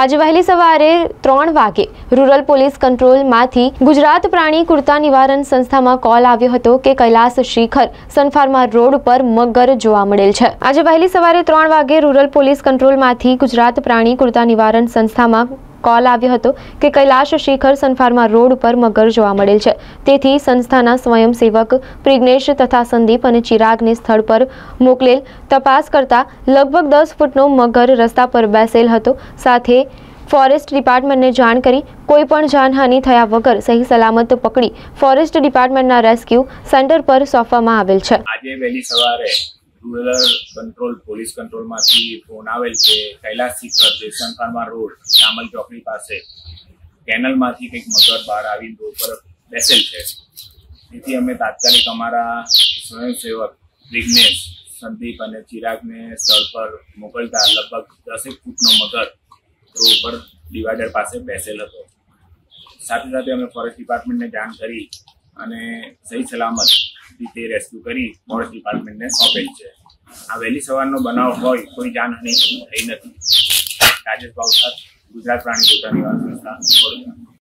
आज वहेली सवारे 3 वागे रूरल पोलीस कंट्रोल मांथी गुजरात प्राणी कुरता निवारण संस्था में कॉल आव्यो हतो के कैलाश शिखर सनफार्मा रोड पर मगर जोवा मळेल छे। आज वहेली सवारे 3 वागे रूरल पोलीस कंट्रोल मांथी गुजरात प्राणी कुरता निवारण संस्था में कॉल आव्यो हतो के कैलाश शिखर सनफार्मा रोड पर मगर जोवा मळेल छे। तेथी संस्थाना स्वयंसेवक प्रिग्नेश तथा संदीप अने चिरागने स्थळ पर मोकलेल तपास करता लगभग 10 फूटनो मगर रस्ता पर बेसेल हतो। साथे फॉरेस्ट डिपार्टमेंटने जाण करी कोईपण जानहानि थया वगर सही सलामत पकड़ी फॉरेस्ट डिपार्टमेंटना रेस्क्यू सेंटर पर सोंपवामां आवेल छे। आजे वहेली सवारे रूरल कंट्रोल पोलिस कंट्रोल मांथी फोन आवेल छे Kailash Shikhar Jason pharma road Shamal चौकड़ी पासे केनल मांथी कई मगर बहार आवी रोड पर बेसेल छे। तेथी अमे तात्कालिक अमारा स्वयंसेवक प्रिग्नेश संदीप अने चिरागने स्थल पर मोकलता लगभग 10 फूटनो मगर रोड पर डिवाइडर पासे बेसेल हतो। साथ साथ अमे फॉरेस्ट डिपार्टमेंट ने जाण करी अने सही सलामत रीते रेस्क्यू करी फॉरेस्ट डिपार्टमेंट ने सौंपेल छे। आ वहेली सवारनो बनाव होय कोई जानहानि थई नथी। राजेश भाऊ साथ, गुजरात प्राणी कुरता निवारण संस्था।